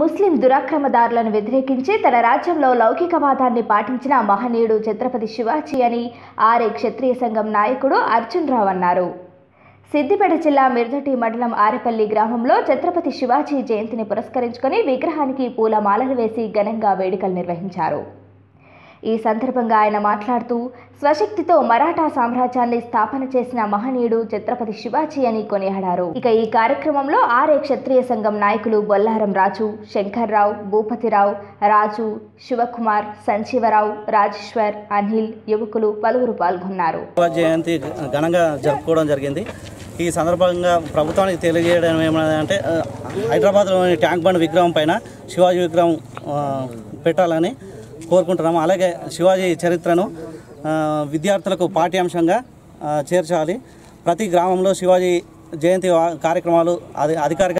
ముస్లిం దురాక్రమదారులను వ్యతిరేకించి తన రాజ్యంలో లౌకికవాదాన్ని పాటించిన మహనీయుడు ఛత్రపతి శివాజీ అని ఆర్య క్షత్రియ సంఘం నాయకుడు అర్జున్రావు అన్నారు. సిద్దిపేట జిల్లా మిర్దటి మండలం ఆరేపల్లి గ్రామంలో ఛత్రపతి శివాజీ జయంతిని పురస్కరించుకొని విగ్రహానికి పూలమాలలు వేసి ఘనంగా వేడుకలు నిర్వహించారు. ఈ సందర్భంగా ఆయన మాట్లాడుతూ, స్వశక్తితో మరాఠా సామ్రాజ్యాన్ని స్థాపన చేసిన మహనీయుడు ఛత్రపతి శివాజీ అని కొనియాడారు. ఇక ఈ కార్యక్రమంలో ఆర్య క్షత్రియ సంఘం నాయకులు బొల్లారం రాజు, శంకర్రావు, భూపతిరావు, రాజు, శివకుమార్, సంజీవరావు, రాజేశ్వర్, అనిల్, యువకులు పలువురు పాల్గొన్నారు. జయంతి ఘనంగా జరుపుకోవడం జరిగింది. ఈ సందర్భంగా ప్రభుత్వానికి తెలియజేయడం ఏమంటే, హైదరాబాద్లోని ట్యాంక్ బండ్ విగ్రహం పైన శివాజీ విగ్రహం పెట్టాలని కోరుకుంటున్నాము. అలాగే శివాజీ చరిత్రను విద్యార్థులకు పాఠ్యాంశంగా చేర్చాలి. ప్రతి గ్రామంలో శివాజీ జయంతి కార్యక్రమాలు అధికారిక